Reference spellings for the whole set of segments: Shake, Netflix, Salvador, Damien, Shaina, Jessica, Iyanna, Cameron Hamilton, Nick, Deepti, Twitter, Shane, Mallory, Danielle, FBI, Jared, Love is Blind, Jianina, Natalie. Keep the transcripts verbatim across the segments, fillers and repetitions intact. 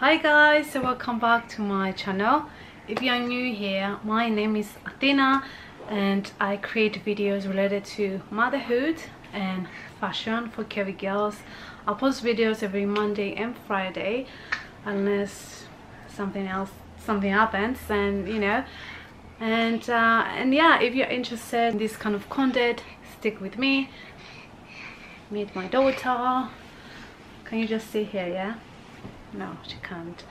Hi guys, so welcome back to my channel. If you are new here, my name is Athena and I create videos related to motherhood and fashion for curvy girls. I post videos every Monday and Friday unless something else something happens, and you know, and uh, and yeah, if you're interested in this kind of content, stick with me. Meet my daughter. Can you just see here? Yeah, no, she can't.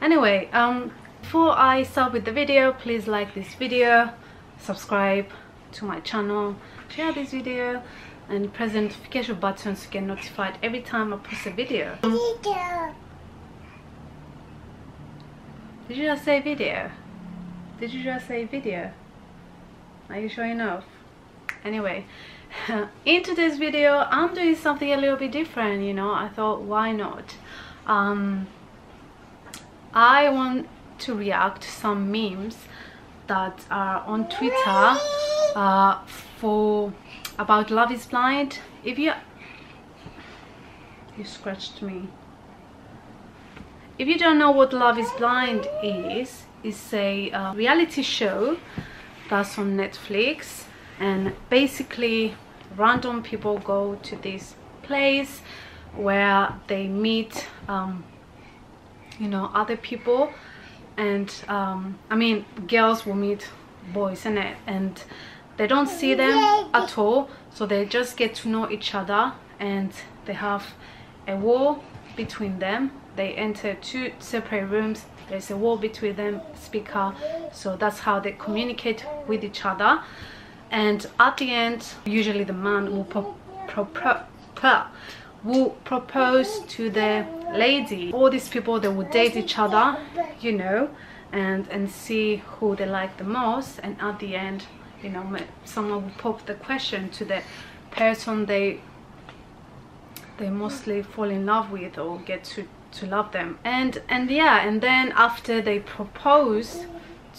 Anyway, um before I start with the video, please like this video, subscribe to my channel, share this video, and press the notification button to get notified every time I post a video. video. Did you just say video? Did you just say video? Are you sure enough? Anyway, in today's video I'm doing something a little bit different, you know. I thought, why not? Um, I want to react to some memes that are on Twitter uh, for about Love is Blind. If you you scratched me. If you don't know what Love is Blind is, it's a uh, reality show that's on Netflix, and basically random people go to this place where they meet um, you know, other people, and um, I mean girls will meet boys in it, and they don't see them at all, so they just get to know each other, and they have a wall between them. They enter two separate rooms, there's a wall between them, speaker, so that's how they communicate with each other. And at the end, usually the man will pro pro pro pro will propose to the lady. All these people, they will date each other, you know, and and see who they like the most, and at the end, you know, someone will pop the question to the person they they mostly fall in love with or get to to love them. And and yeah, and then after they propose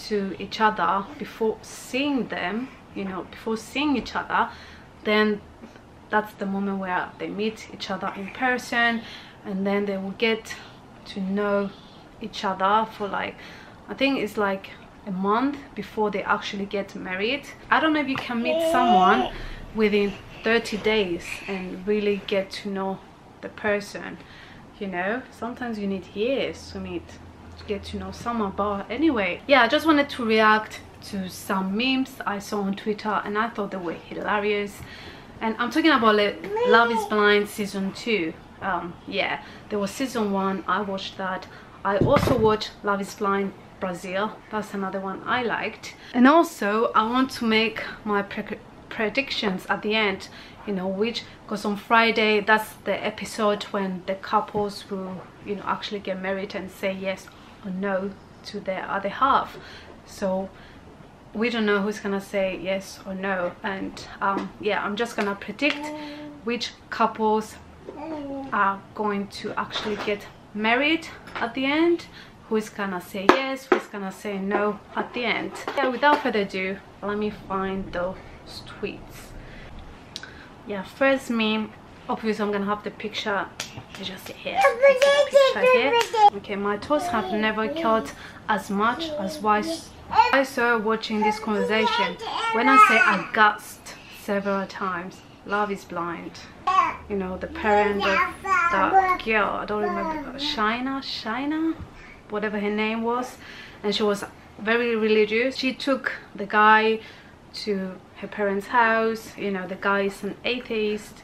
to each other before seeing them, you know, before seeing each other, then that's the moment where they meet each other in person, and then they will get to know each other for like, I think it's like a month before they actually get married. I don't know if you can meet someone within thirty days and really get to know the person, you know. Sometimes you need years to meet, to get to know someone. But anyway, yeah, I just wanted to react to some memes I saw on Twitter, and I thought they were hilarious. And I'm talking about Love is Blind season two. Um, yeah, there was season one, I watched that. I also watched Love is Blind Brazil, that's another one I liked. And also I want to make my pre predictions at the end, you know, which, because on Friday that's the episode when the couples will, you know, actually get married and say yes or no to their other half. So we don't know who's gonna say yes or no, and um yeah, I'm just gonna predict which couples are going to actually get married at the end, who's gonna say yes, who's gonna say no at the end. Yeah, without further ado, let me find those tweets. Yeah, first meme, obviously I'm gonna have the picture just here. Picture here. Okay, my toes have never curled as much as why I saw watching this conversation. When I say I gasped several times, Love is Blind. You know, the parent of that girl, I don't remember, Shaina, Shaina, whatever her name was, and she was very religious. She took the guy to her parents' house. You know, the guy is an atheist.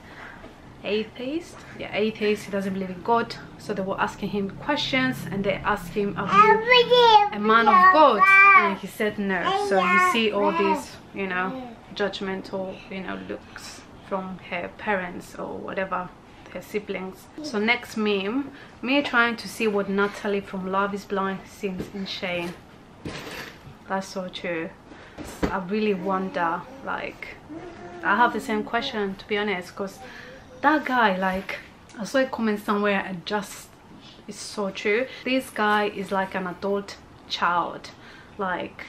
Atheist? Yeah, atheist, he doesn't believe in God. So they were asking him questions, and they asked him, are you a man of God? And he said no. So you see all these, you know, judgmental, you know, looks from her parents or whatever, her siblings. So next meme, me trying to see what Natalie from Love is Blind seems in Shane. That's so true. I really wonder, like, I have the same question, to be honest, because that guy, like, I saw a comment somewhere and just, it's so true. This guy is like an adult child, like,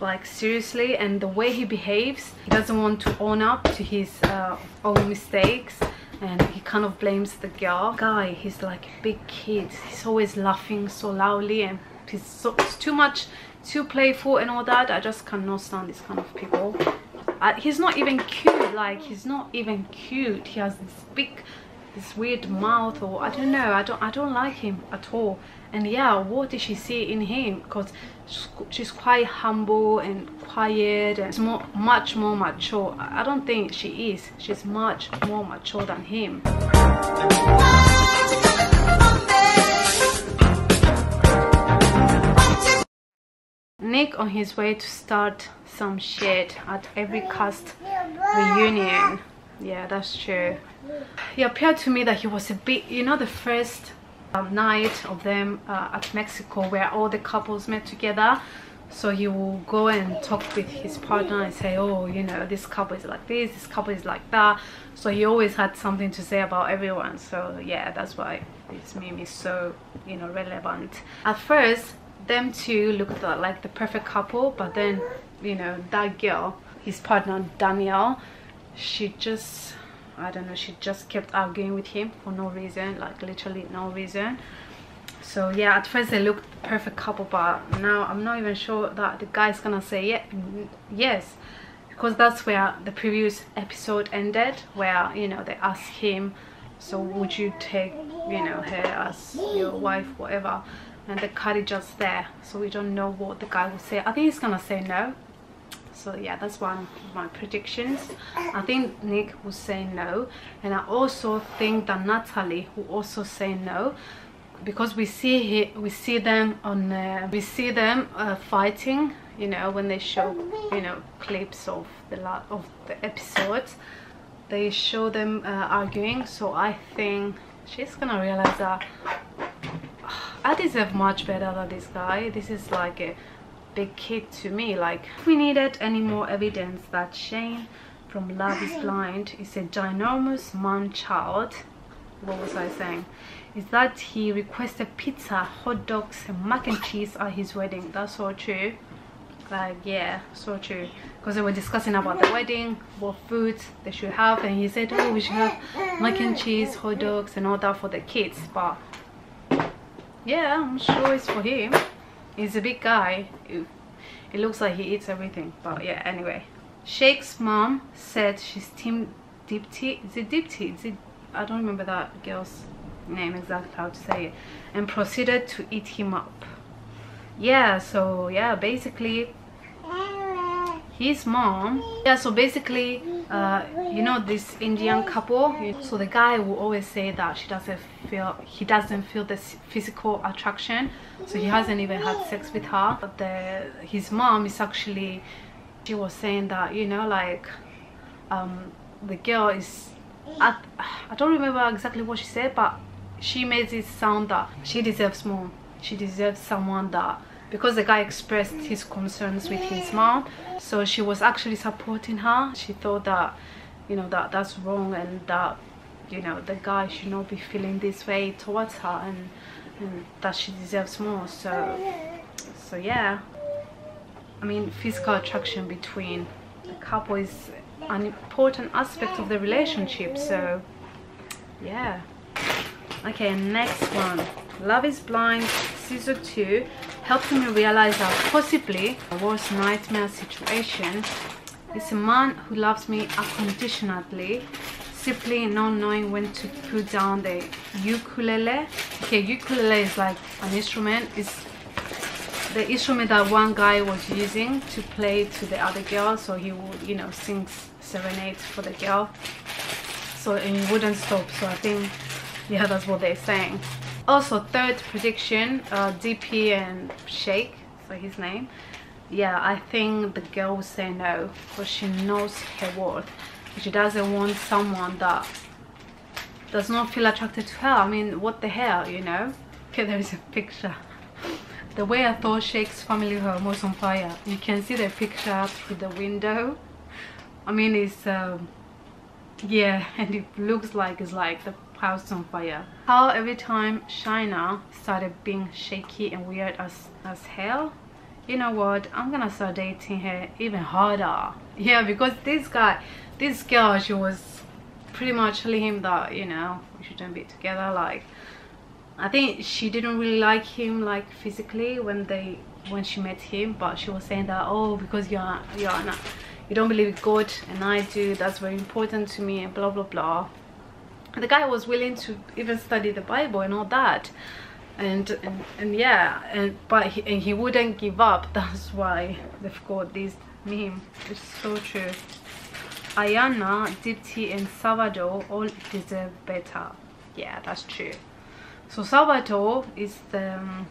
like seriously, and the way he behaves, he doesn't want to own up to his uh, own mistakes, and he kind of blames the girl. Guy, he's like a big kid, he's always laughing so loudly and he's so, it's too much, too playful and all that. I just cannot stand this kind of people. Uh, he's not even cute, like he's not even cute. He has this big, this weird mouth, or I don't know, I don't I don't like him at all. And yeah, what did she see in him? Because she's quite humble and quiet and more, much more mature. I don't think she is. She's much more mature than him. Nick on his way to start some shit at every cast reunion. Yeah, that's true. It appeared to me that he was a bit, you know, the first um, night of them uh, at Mexico where all the couples met together. So he will go and talk with his partner and say, oh, you know, this couple is like this, this couple is like that. So he always had something to say about everyone. So yeah, that's why this meme is so, you know, relevant. At first, them two looked like the perfect couple, but then, you know, that girl, his partner Danielle, she just, I don't know, she just kept arguing with him for no reason, like literally no reason. So yeah, at first they looked the perfect couple, but now I'm not even sure that the guy's gonna say yeah, yes, because that's where the previous episode ended, where, you know, they asked him, so would you take, you know, her as your wife, whatever, and the cut is just there. So we don't know what the guy will say. I think he's gonna say no. So yeah, that's one of my predictions. I think Nick will say no, and I also think that Natalie will also say no, because we see he, we see them on uh, we see them uh, fighting. You know, when they show, you know, clips of the la of the episodes, they show them uh, arguing. So I think she's gonna realize that I deserve much better than this guy. This is like a big kid to me. Like, we needed any more evidence that Shane from Love is Blind is a ginormous man child. What was I saying? Is that he requested pizza, hot dogs and mac and cheese at his wedding. That's so true. Like, yeah, so true. Because they were discussing about the wedding, what food they should have, and he said, oh, we should have mac and cheese, hot dogs and all that for the kids. But yeah, I'm sure it's for him. He's a big guy. Ew. It looks like he eats everything. But yeah, anyway. Shake's mom said she's Team Deepti. Is it Deepti? Is it? I don't remember that girl's name exactly how to say it. And proceeded to eat him up. Yeah, so yeah, basically his mom. Yeah, so basically, uh, you know, this Indian couple. So the guy will always say that she doesn't feel, he doesn't feel this physical attraction. So he hasn't even had sex with her. But the, his mom is actually, she was saying that, you know, like, um, the girl is, at, I don't remember exactly what she said, but she made it sound that she deserves more. She deserves someone that, because the guy expressed his concerns with his mom, so she was actually supporting her. She thought that, you know, that that's wrong, and that, you know, the guy should not be feeling this way towards her, and, and that she deserves more. So so yeah, I mean, physical attraction between the couple is an important aspect of the relationship. So yeah. Okay, next one. Love is Blind season two helped me realize that possibly the worst nightmare situation is a man who loves me unconditionally, simply not knowing when to put down the ukulele. Okay, ukulele is like an instrument. It's the instrument that one guy was using to play to the other girl, so he would, you know, sing serenades for the girl. So, and he wouldn't stop. So I think, yeah, that's what they're saying. Also, third prediction, uh, D P and Shake, so his name. Yeah, I think the girl will say no, because she knows her worth. She doesn't want someone that does not feel attracted to her. I mean, what the hell, you know? Okay, there is a picture. The way I thought Shake's family home was on fire. You can see the picture through the window. I mean, it's, um, yeah, and it looks like it's like the house on fire. How every time Shaina started being shaky and weird as as hell. You know what, I'm gonna start dating her even harder. Yeah, because this guy, this girl, she was pretty much telling him that, you know, we shouldn't be together. Like, I think she didn't really like him, like physically, when they when she met him, but she was saying that, oh, because you're you're not, you don't believe in God and I do, that's very important to me, and blah blah blah. And the guy was willing to even study the Bible and all that, and and, and yeah, and but he, and he wouldn't give up. That's why they've got this meme. It's so true. Iyanna, Deepti and Salvador all deserve better. Yeah, that's true. So Salvador is the um,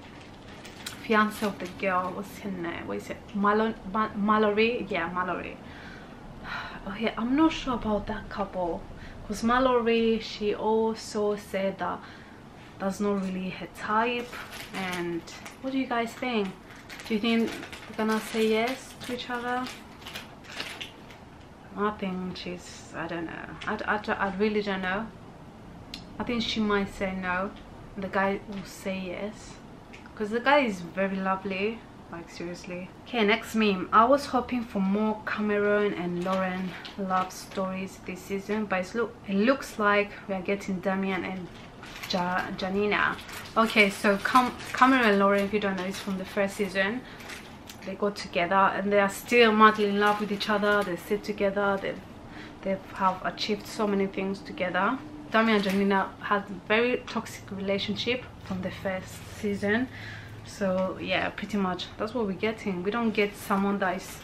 fiance of the girl. What's her name? What is it? Malo Ma Mallory? Yeah, Mallory. Oh yeah, I'm not sure about that couple, because Mallory, she also said that that's not really her type. And what do you guys think? Do you think they're gonna say yes to each other? I think she's, I don't know, I, I, I really don't know. I think she might say no, the guy will say yes, because the guy is very lovely, like seriously. Okay, next meme. I was hoping for more Cameron and Lauren love stories this season, but it's look, it looks like we are getting Damien and Ja- Jianina. Okay, so Cam Cameron and Lauren, if you don't know, is from the first season. They got together and they are still madly in love with each other. They sit together. They they have achieved so many things together. Damien and Jianina had a very toxic relationship from the first season. So yeah, pretty much that's what we're getting. We don't get someone that is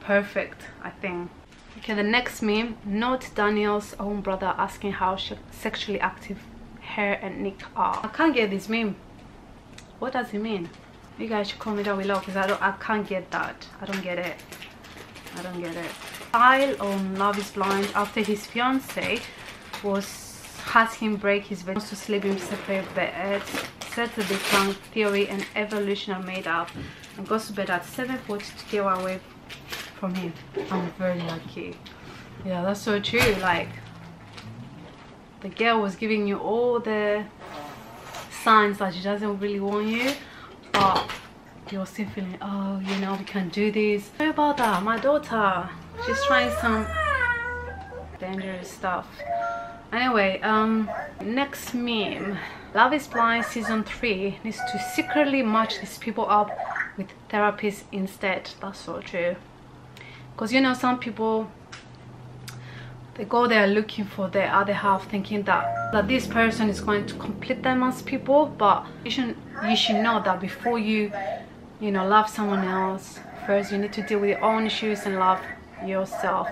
perfect, I think. Okay, the next meme. Not Danielle's own brother asking how sexually active her and Nick are. I can't get this meme. What does it mean? You guys should comment down below, because I don't I can't get that. I don't get it. I don't get it. Kyle on Love is Blind, after his fiance was has him break his bed to sleep in separate beds, said to be plant theory and evolution are made up, and goes to bed at seven forty to get away from him. I'm very lucky. Yeah, that's so true. Like, the girl was giving you all the signs that she doesn't really want you, but you're still feeling, oh, you know, we can do this. Sorry about that, my daughter, she's trying some dangerous stuff. Anyway, um next meme. Love is Blind season three needs to secretly match these people up with therapists instead. That's so true, because you know, some people, they go there looking for their other half, thinking that that this person is going to complete them as people. But you should you should know that before you you know love someone else, first you need to deal with your own issues and love yourself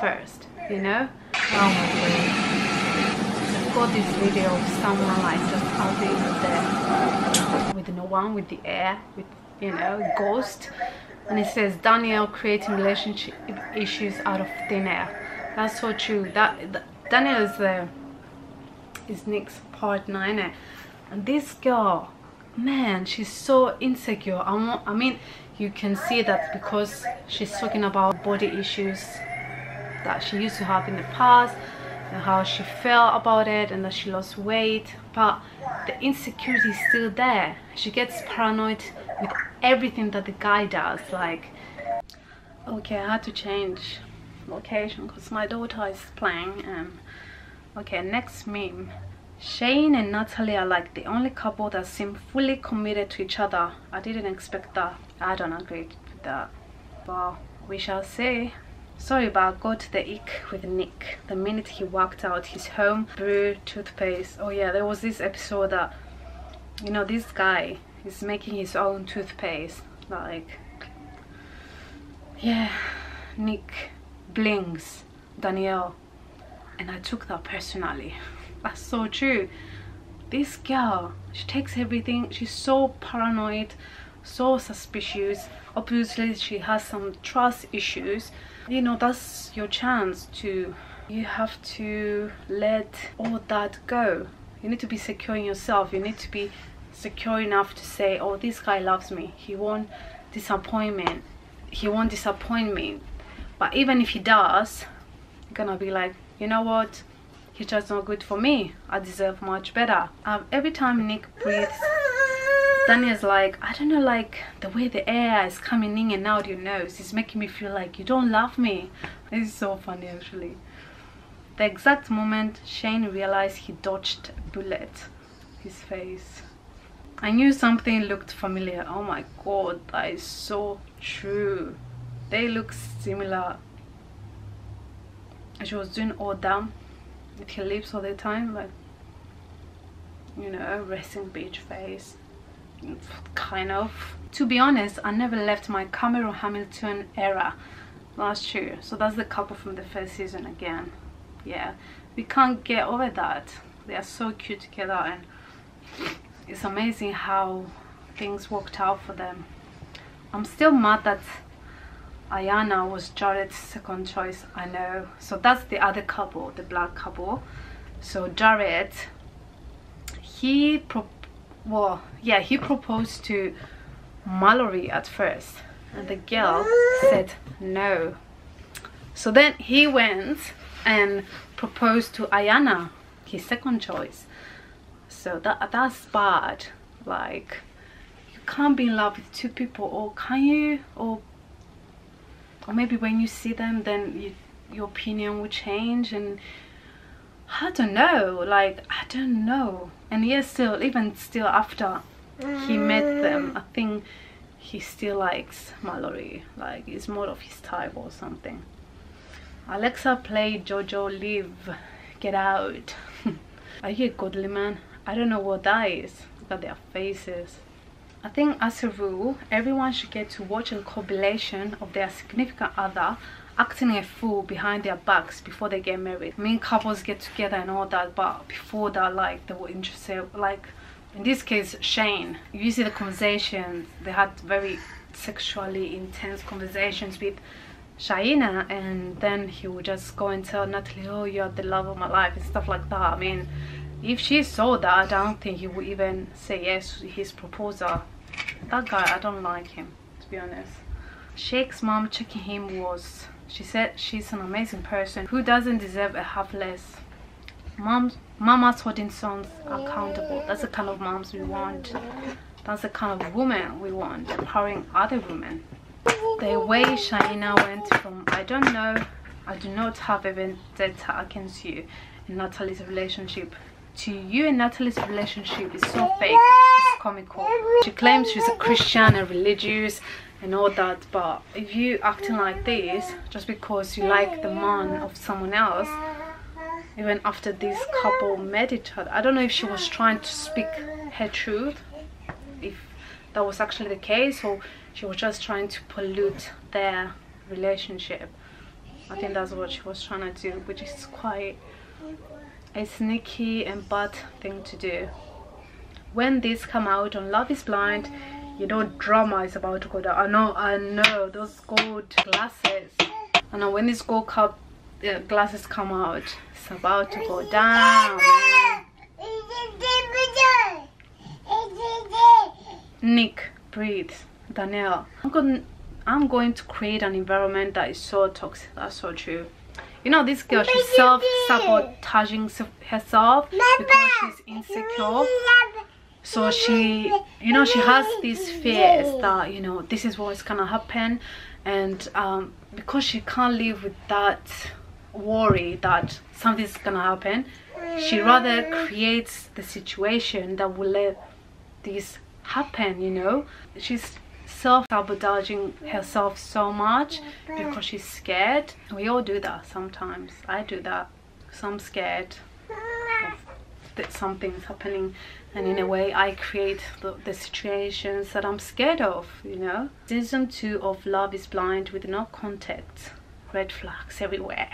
first, you know. Oh my goodness, I've got this video of someone like just out there with, the, with no one, with the air, with, you know, ghost, and it says Danielle creating relationship issues out of thin air. That's so true. That, that Daniel is uh, is Nick's partner, innit? And this girl, man, she's so insecure. I'm, I mean, you can see that because she's talking about body issues that she used to have in the past and how she felt about it and that she lost weight, but the insecurity is still there. She gets paranoid with everything that the guy does. Like, okay, I had to change location because my daughter is playing. Um okay, next meme. Shane and Natalie are like the only couple that seem fully committed to each other. I didn't expect that. I don't agree with that, but we shall see. Sorry, but I got the ick with Nick the minute he walked out his home brew toothpaste. Oh yeah, there was this episode that, you know, this guy is making his own toothpaste. Like, yeah, Nick blings Danielle, and I took that personally. That's so true. This girl, she takes everything. She's so paranoid, so suspicious. Obviously she has some trust issues, you know. That's your chance to, you have to let all that go. You need to be secure in yourself. You need to be secure enough to say, oh, this guy loves me, he won't disappointment he won't disappoint me. But even if he does, you're gonna be like, you know what, he's just not good for me. I deserve much better. Um, every time Nick breathes, Daniel's like, I don't know, like the way the air is coming in and out your nose is making me feel like you don't love me. It's so funny, actually. the exact moment Shane realized he dodged a bullet. His face. I knew something looked familiar. Oh my god, that is so true. They look similar. She was doing all down with her lips all the time, like, you know, resting bitch face. Kind of. To be honest, I never left my Cameron Hamilton era last year. So that's the couple from the first season again. Yeah, we can't get over that. They are so cute together, and it's amazing how things worked out for them. I'm still mad that Iyanna was Jared's second choice, I know. So that's the other couple, the black couple. So Jared, he pro well, yeah, he proposed to Mallory at first, and the girl said no. So then he went and proposed to Iyanna, his second choice. So that that's bad. Like, you can't be in love with two people, or can you? Or or maybe when you see them, then you, your opinion will change, and I don't know. Like, I don't know. And yes, still, even still after he met them, I think he still likes Mallory. Like, it's more of his type or something. Alexa, play Jojo Live. Get out. Are you a godly man? I don't know what that is. Look at their faces. I think as a rule, everyone should get to watch a compilation of their significant other acting a fool behind their backs before they get married. I mean, couples get together and all that, but before that, like, they were interested. Like, in this case, Shane. You see the conversations. They had very sexually intense conversations with Shaina, and then he would just go and tell Natalie, oh, you're the love of my life and stuff like that. I mean, if she saw that, I don't think he would even say yes to his proposal. That guy, I don't like him, to be honest. Shake's mom checking him was, she said she's an amazing person who doesn't deserve a half less. Moms, mamas holding sons accountable. That's the kind of moms we want. That's the kind of woman we want, empowering other women. The way Shaina went from, I don't know, I do not have a vendetta against you in Natalie's relationship, to you and Natalie's relationship is so fake, it's comical. She claims she's a Christian and religious and all that, but if you acting like this just because you like the man of someone else, even after this couple met each other, I don't know if she was trying to speak her truth, if that was actually the case, or she was just trying to pollute their relationship. I think that's what she was trying to do, which is quite a sneaky and bad thing to do. When this come out on Love is Blind, you know drama is about to go down. I know, I know, those gold glasses. I know when these gold cup uh, glasses come out, it's about to go down. Nick, breathe. Danielle, I'm going, I'm going to create an environment that is so toxic. That's so true. You know, this girl, she's self-sabotaging herself because she's insecure. So she, you know, she has these fears that, you know, this is what's gonna happen. And um, because she can't live with that worry that something's gonna happen, she rather creates the situation that will let this happen, you know. She's self-sabotaging herself so much because she's scared. We all do that sometimes. I do that. So I'm scared of that something's happening, and in a way I create the, the situations that I'm scared of, you know. Season two of Love is Blind with no contact. Red flags everywhere.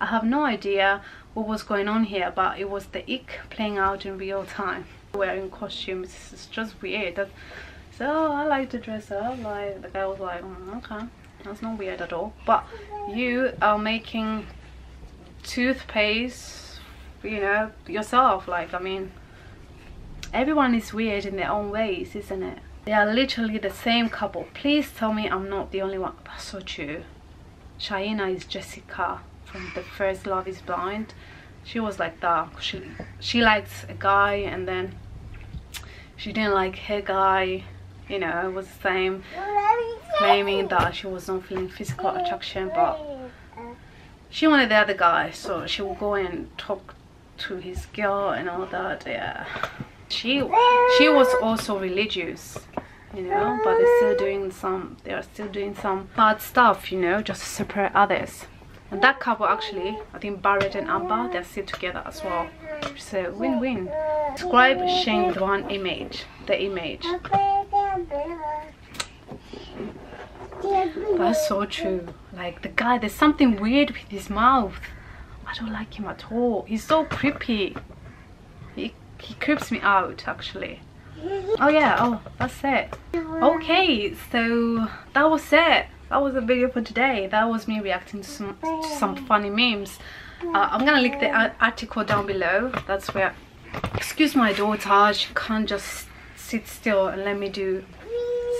I have no idea what was going on here, but it was the ick playing out in real time. Wearing costumes, it's just weird. That, so I like to dress up, like the guy was like, mm, okay, that's not weird at all. But you are making toothpaste, you know, yourself. Like, I mean, everyone is weird in their own ways, isn't it? They are literally the same couple. Please tell me I'm not the only one. That's so true. Shaina is Jessica from the first Love is Blind. She was like that. She, she likes a guy, and then she didn't like her guy, you know, it was the same, claiming that she was not feeling physical attraction, but she wanted the other guy, so she will go and talk to his girl and all that. Yeah, she she was also religious, you know, but they're still doing some they are still doing some bad stuff, you know, just to separate others. And that couple, actually, I think Barrett and Amber, they're still together as well. So win-win. Describe Shane with one image. The image. That's so true. Like the guy, there's something weird with his mouth. I don't like him at all. He's so creepy. He, he creeps me out, actually. Oh yeah, oh, that's it. Okay, so that was it. That was the video for today. That was me reacting to some, to some funny memes. Uh, I'm gonna link the article down below. That's where... Excuse my daughter, she can't just sit still and let me do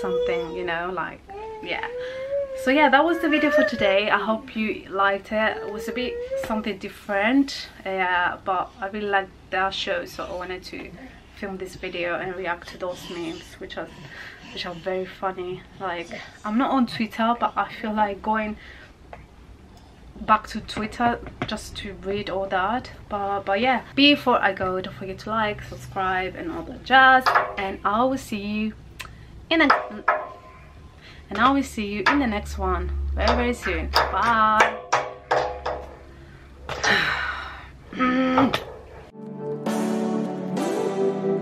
something, you know, like... yeah. So yeah, that was the video for today. I hope you liked it. It was a bit something different, yeah, but I really liked their show, so I wanted to film this video and react to those memes, which are which are very funny. Like, I'm not on Twitter, but I feel like going back to Twitter just to read all that. But but yeah, before I go, don't forget to like, subscribe and all that jazz, and I will see you in the And I will see you in the next one very, very soon. Bye.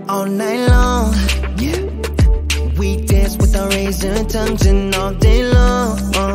All night long, yeah. We dance with our razor tongues and all day long.